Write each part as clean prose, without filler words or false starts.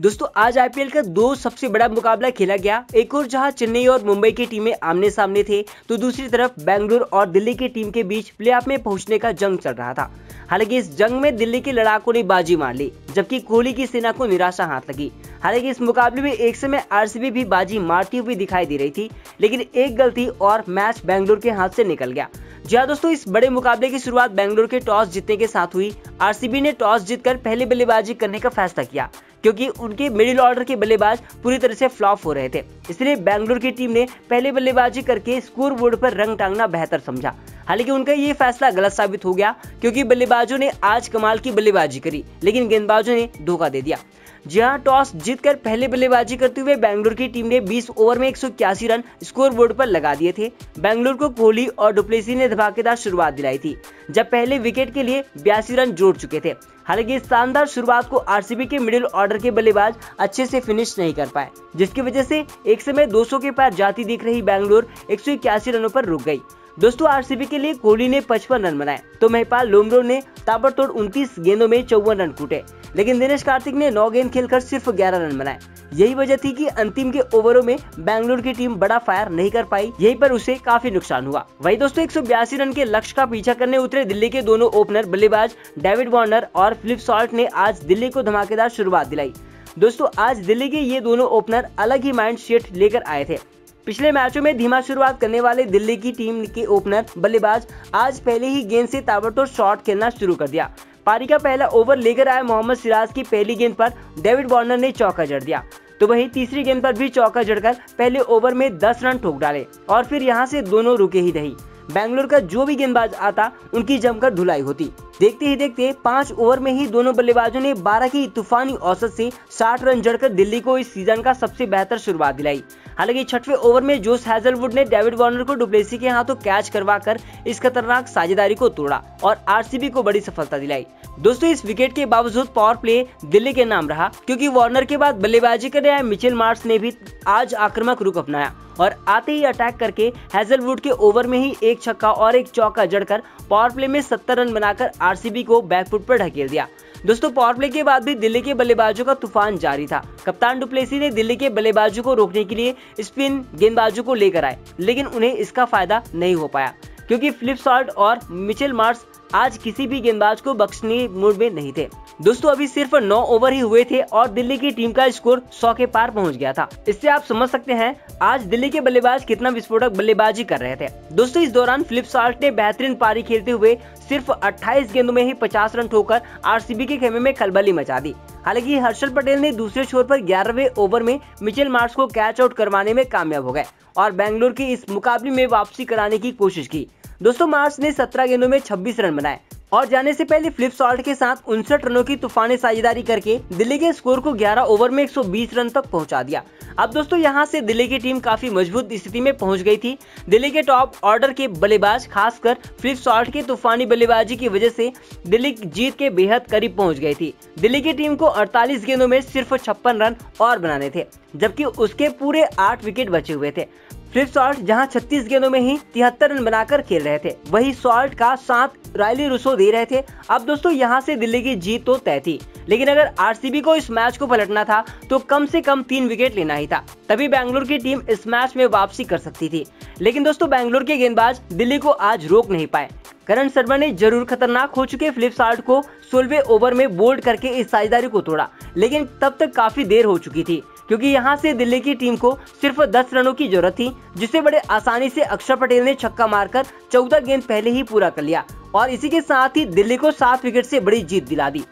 दोस्तों आज आईपीएल का दो सबसे बड़ा मुकाबला खेला गया। एक और जहां चेन्नई और मुंबई की टीमें आमने सामने थे, तो दूसरी तरफ बेंगलुरु और दिल्ली की टीम के बीच प्लेऑफ में पहुंचने का जंग चल रहा था। हालांकि इस जंग में दिल्ली के लड़ाकों ने बाजी मार ली, जबकि कोहली की सेना को निराशा हाथ लगी। हालांकि इस मुकाबले में एक समय आरसीबी भी बाजी मारती हुई दिखाई दे रही थी, लेकिन एक गलती और मैच बेंगलुरु के हाथ से निकल गया। जी हाँ दोस्तों, इस बड़े मुकाबले की शुरुआत बेंगलुरु के टॉस जीतने के साथ हुई। आरसीबी ने टॉस जीतकर पहले बल्लेबाजी करने का फैसला किया, क्योंकि उनके मिडिल ऑर्डर के बल्लेबाज पूरी तरह से फ्लॉप हो रहे थे। इसलिए बेंगलुरु की टीम ने पहले बल्लेबाजी करके स्कोर बोर्ड पर रंग टांगना बेहतर समझा। हालांकि उनका ये फैसला गलत साबित हो गया, क्योंकि बल्लेबाजों ने आज कमाल की बल्लेबाजी करी, लेकिन गेंदबाजों ने धोखा दे दिया। जी हाँ, टॉस जीतकर पहले बल्लेबाजी करते हुए बेंगलुरु की टीम ने 20 ओवर में 181 रन स्कोर बोर्ड पर लगा दिए थे। बेंगलुरु को कोहली और डुप्लेसी ने धमाकेदार शुरुआत दिलाई थी, जब पहले विकेट के लिए 82 रन जोड़ चुके थे। हालांकि इस शानदार शुरुआत को आरसीबी के मिडिल ऑर्डर के बल्लेबाज अच्छे से फिनिश नहीं कर पाए, जिसकी वजह से एक समय 200 के पार जाती दिख रही बेंगलुरु 181 रनों पर रुक गई। दोस्तों आरसीबी के लिए कोहली ने 55 रन बनाए, तो महिपाल लोमरो ने ताबड़तोड़ 29 गेंदों में 54 रन कूटे, लेकिन दिनेश कार्तिक ने 9 गेंद खेलकर सिर्फ 11 रन बनाए। यही वजह थी कि अंतिम के ओवरों में बेंगलुरु की टीम बड़ा फायर नहीं कर पाई, यहीं पर उसे काफी नुकसान हुआ। वहीं दोस्तों 182 रन के लक्ष्य का पीछा करने उतरे दिल्ली के दोनों ओपनर बल्लेबाज डेविड वार्नर और फिलिप सॉल्ट ने आज दिल्ली को धमाकेदार शुरुआत दिलाई। दोस्तों आज दिल्ली के ये दोनों ओपनर अलग ही माइंड सेट लेकर आए थे। पिछले मैचों में धीमा शुरुआत करने वाले दिल्ली की टीम के ओपनर बल्लेबाज आज पहले ही गेंद से ताबड़तोड़ शॉट खेलना शुरू कर दिया। पारी का पहला ओवर लेकर आए मोहम्मद सिराज की पहली गेंद पर डेविड वार्नर ने चौका जड़ दिया, तो वहीं तीसरी गेंद पर भी चौका जड़कर पहले ओवर में 10 रन ठोक डाले और फिर यहां से दोनों रुके ही नहीं। बेंगलुरु का जो भी गेंदबाज आता उनकी जमकर धुलाई होती। देखते ही देखते 5 ओवर में ही दोनों बल्लेबाजों ने 12 की तूफानी औसत से 60 रन जड़कर दिल्ली को इस सीजन का सबसे बेहतर शुरुआत दिलाई। हालांकि 6वें ओवर में जोश हेजलवुड ने डेविड वार्नर को डुप्लेसी के हाथों कैच करवाकर इस खतरनाक साझेदारी को तोड़ा और आरसीबी को बड़ी सफलता दिलाई। दोस्तों इस विकेट के बावजूद पावर प्ले दिल्ली के नाम रहा, क्योंकि वार्नर के बाद बल्लेबाजी करने आए मिशेल मार्श ने भी आज आक्रामक रुख अपनाया और आते ही अटैक करके हेजलवुड के ओवर में ही 1 छक्का और 1 चौका जड़कर पावर प्ले में 70 रन बनाकर आरसीबी को बैकफुट पर ढकेल दिया। दोस्तों पावर प्ले के बाद भी दिल्ली के बल्लेबाजों का तूफान जारी था। कप्तान डुप्लेसी ने दिल्ली के बल्लेबाजों को रोकने के लिए स्पिन गेंदबाजों को लेकर आए, लेकिन उन्हें इसका फायदा नहीं हो पाया, क्योंकि फिलिप सॉल्ट और मिशेल मार्श आज किसी भी गेंदबाज को बख्शने मूड में नहीं थे। दोस्तों अभी सिर्फ 9 ओवर ही हुए थे और दिल्ली की टीम का स्कोर 100 के पार पहुंच गया था। इससे आप समझ सकते हैं आज दिल्ली के बल्लेबाज कितना विस्फोटक बल्लेबाजी कर रहे थे। दोस्तों इस दौरान फिलिप सॉल्ट ने बेहतरीन पारी खेलते हुए सिर्फ 28 गेंदों में ही 50 रन ठोकर आरसीबी के खेमे में खलबली मचा दी। हालांकि हर्षल पटेल ने दूसरे छोर पर 11वें ओवर में मिशेल मार्श को कैच आउट करवाने में कामयाब हो गए और बेंगलुरु की इस मुकाबले में वापसी कराने की कोशिश की। दोस्तों मार्श ने 17 गेंदों में 26 रन बनाए और जाने से पहले फिलिप सॉल्ट के साथ 59 रनों की तूफानी साझेदारी करके दिल्ली के स्कोर को 11 ओवर में 120 रन तक पहुंचा दिया। अब दोस्तों यहां से दिल्ली की टीम काफी मजबूत स्थिति में पहुंच गई थी। दिल्ली के टॉप ऑर्डर के बल्लेबाज खासकर फिलिप सॉल्ट के तूफानी बल्लेबाजी की वजह से दिल्ली जीत के बेहद करीब पहुंच गई थी। दिल्ली की टीम को 48 गेंदों में सिर्फ 56 रन और बनाने थे, जबकि उसके पूरे 8 विकेट बचे हुए थे। फिलिप सॉल्ट जहां 36 गेंदों में ही 73 रन बनाकर खेल रहे थे, वही सॉल्ट का साथ रायली रुसो दे रहे थे। अब दोस्तों यहां से दिल्ली की जीत तो तय थी, लेकिन अगर आरसीबी को इस मैच को पलटना था तो कम से कम 3 विकेट लेना ही था, तभी बेंगलुरु की टीम इस मैच में वापसी कर सकती थी। लेकिन दोस्तों बेंगलुरु के गेंदबाज दिल्ली को आज रोक नहीं पाए। करण शर्मा ने जरूर खतरनाक हो चुके फिलिप सॉल्ट को 16वें ओवर में बोल्ड करके इस साझेदारी को तोड़ा, लेकिन तब तक काफी देर हो चुकी थी, क्योंकि यहां से दिल्ली की टीम को सिर्फ 10 रनों की जरूरत थी, जिसे बड़े आसानी से अक्षर पटेल ने छक्का मारकर 14 गेंद पहले ही पूरा कर लिया और इसी के साथ ही दिल्ली को 7 विकेट से बड़ी जीत दिला दी।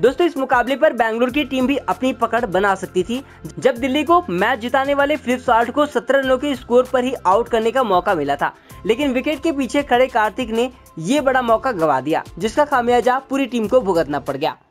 दोस्तों इस मुकाबले पर बेंगलुरु की टीम भी अपनी पकड़ बना सकती थी, जब दिल्ली को मैच जिताने वाले फिलिप सॉल्ट को 17 रनों के स्कोर पर ही आउट करने का मौका मिला था, लेकिन विकेट के पीछे खड़े कार्तिक ने ये बड़ा मौका गवा दिया, जिसका खामियाजा पूरी टीम को भुगतना पड़ गया।